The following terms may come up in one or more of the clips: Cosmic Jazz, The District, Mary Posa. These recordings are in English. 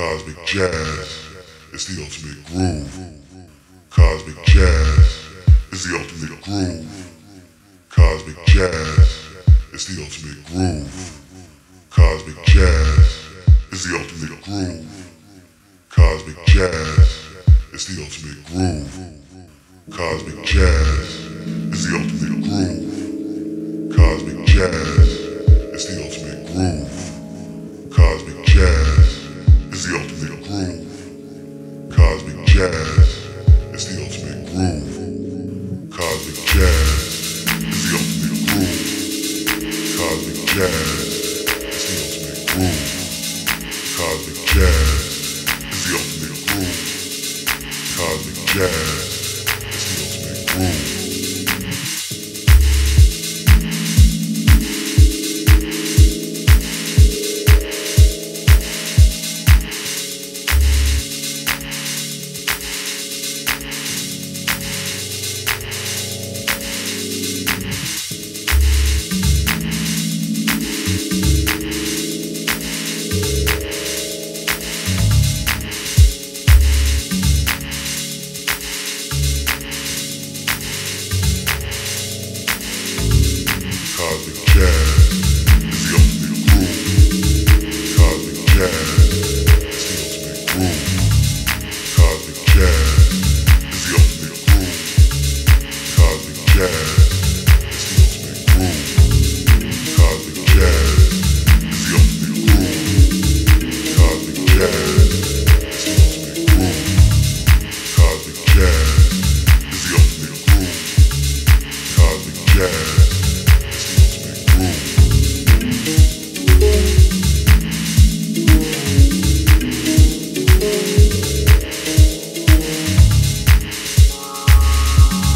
Cosmic Jazz is the ultimate groove. Cosmic Jazz is the ultimate groove. Cosmic Jazz is the ultimate groove. Cosmic Jazz is the ultimate groove. Cosmic Jazz is the ultimate groove. Cosmic Jazz is the ultimate groove. Cosmic Jazz is the ultimate groove. Cosmic Jazz is the ultimate groove. Cosmic Jazz is the ultimate groove. Cosmic Jazz is the ultimate groove. Cosmic Jazz is the ultimate groove. Cosmic Jazz is the ultimate groove. Cosmic Jazz is the ultimate groove. Cosmic Jazz is the ultimate groove. Cosmic Jazz is the ultimate groove. Cosmic Jazz is the ultimate groove. Cosmic Jazz is the ultimate groove. Cosmic Jazz is the ultimate groove. Cosmic Jazz is the ultimate groove. Cosmic Jazz is the ultimate groove. Cosmic Jazz. Cosmic Jazz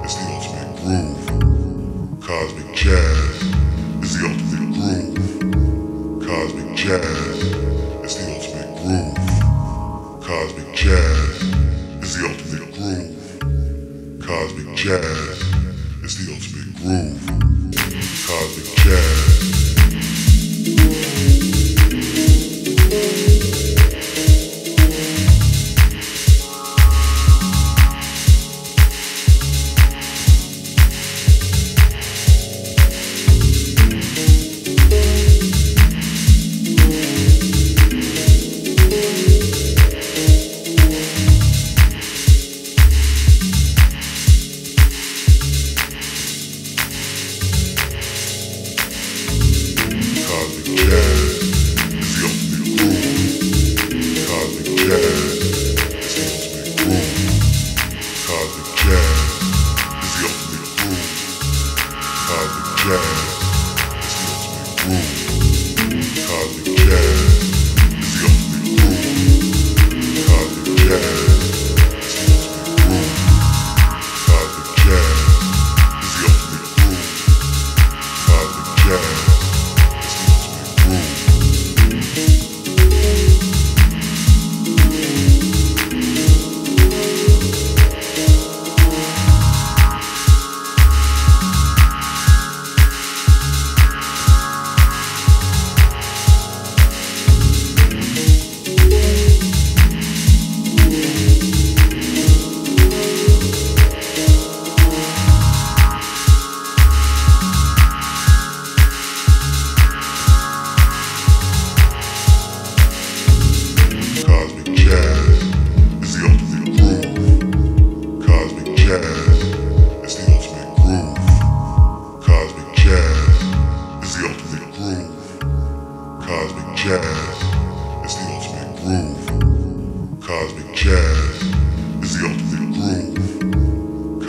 is the ultimate groove. Cosmic Jazz is the ultimate groove. Cosmic Jazz is the ultimate groove. Cosmic Jazz is the ultimate groove. Cosmic Jazz is the ultimate groove. Cosmic Jazz.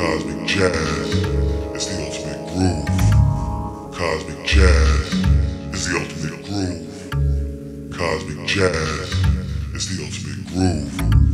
Cosmic Jazz is the ultimate groove. Cosmic Jazz is the ultimate groove. Cosmic Jazz is the ultimate groove.